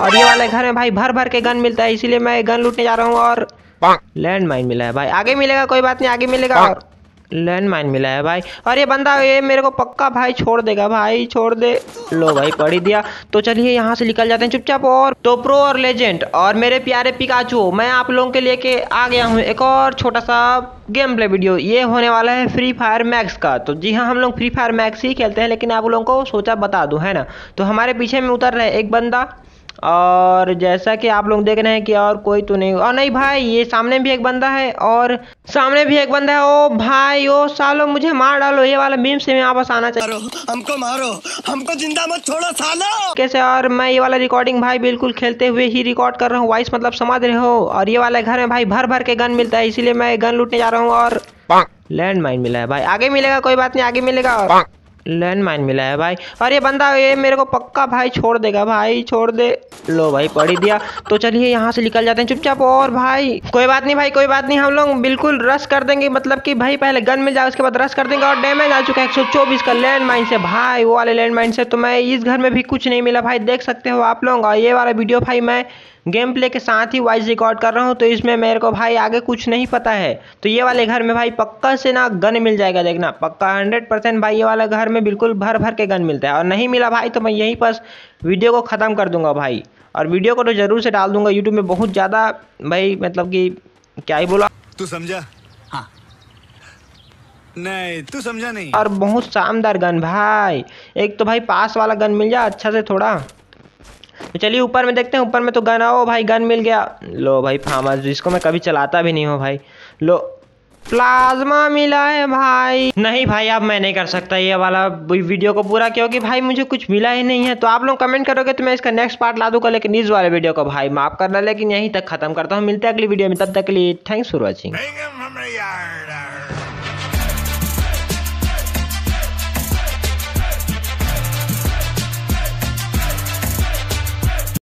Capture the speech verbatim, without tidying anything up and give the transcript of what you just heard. और ये वाले घर में भाई भर भर के गन मिलता है, इसीलिए मैं गन लूटने जा रहा हूँ। और लैंड माइन मिला है भाई, आगे मिलेगा कोई बात नहीं, आगे मिलेगा। और लैंड माइन मिला है भाई, और ये बंदा ये मेरे को पक्का भाई छोड़ देगा भाई, छोड़ दे। लो भाई पढ़ी दिया, तो चलिए यहाँ से निकल जाते हैं चुपचाप। और तो प्रो और लेजेंड और मेरे प्यारे पिकाचू, मैं आप लोगों के लेके आ गया हूँ एक और छोटा सा गेम प्ले वीडियो। ये होने वाला है फ्री फायर मैक्स का। तो जी हाँ, हम लोग फ्री फायर मैक्स ही खेलते हैं, लेकिन आप लोगों को सोचा बता दूँ, है ना। तो हमारे पीछे में उतर रहे एक बंदा, और जैसा कि आप लोग देख रहे हैं कि और कोई तो नहीं, और नहीं भाई ये सामने भी एक बंदा है, और सामने भी एक बंदा है। ओ भाई, ओ सालो मुझे मार डालो, ये वाला मीम से मैं वापस आना चाहिए। हमको मारो, हमको जिंदा मत छोड़ो सालो। कैसे? और मैं ये वाला रिकॉर्डिंग भाई बिल्कुल खेलते हुए ही रिकॉर्ड कर रहा हूँ, वॉइस मतलब समझ रहे हो। और ये वाला घर में भाई भर भर के गन मिलता है, इसीलिए मैं गन लूटने जा रहा हूँ। और लैंड माइन मिला है भाई, आगे मिलेगा कोई बात नहीं, आगे मिलेगा। और लैंड माइन मिला है भाई, और ये बंदा ये मेरे को पक्का भाई छोड़ देगा भाई, छोड़ दे। लो भाई पढ़ी दिया, तो चलिए यहाँ से निकल जाते हैं चुपचाप। और भाई कोई बात नहीं भाई, कोई बात नहीं, हम लोग बिल्कुल रश कर देंगे, मतलब कि भाई पहले गन मिल जाए उसके बाद रश कर देंगे। और डैमेज आ चुका है एक सौ चौबीस का लैंड माइन से भाई, वो वाले लैंड माइन से। तो मैं इस घर में भी कुछ नहीं मिला भाई, देख सकते हो आप लोग। और ये वाला वीडियो भाई मैं गेम प्ले के साथ ही वॉइस रिकॉर्ड कर रहा हूँ, तो इसमें मेरे को भाई आगे कुछ नहीं पता है। तो ये वाले घर में भाई पक्का से ना गन मिल जाएगा, देखना पक्का हंड्रेड परसेंट भाई। ये वाला घर में बिल्कुल भर भर के गन मिलता है, और नहीं मिला भाई तो मैं यहीं पर वीडियो को ख़त्म कर दूंगा भाई। और वीडियो को तो ज़रूर से डाल दूंगा यूट्यूब में, बहुत ज़्यादा भाई मतलब कि क्या ही बोला, तू समझा? हाँ नहीं तू समझा नहीं। और बहुत शानदार गन भाई, एक तो भाई पास वाला गन मिल जाए अच्छा से थोड़ा। तो चलिए ऊपर में देखते हैं, ऊपर में तो गन आओ भाई, गन मिल गया। लो भाई फार्मा, जिसको मैं कभी चलाता भी नहीं हूँ भाई। लो प्लाज्मा मिला है भाई, नहीं भाई अब मैं नहीं कर सकता ये वाला वीडियो को पूरा, क्योंकि भाई मुझे कुछ मिला ही नहीं है। तो आप लोग कमेंट करोगे तो मैं इसका नेक्स्ट पार्ट ला दूंगा, लेकिन इस वाले वीडियो को भाई माफ करना, लेकिन यहीं तक खत्म करता हूँ। मिलते हैं अगली वीडियो में, तब तक के लिए थैंक्स फॉर वॉचिंग।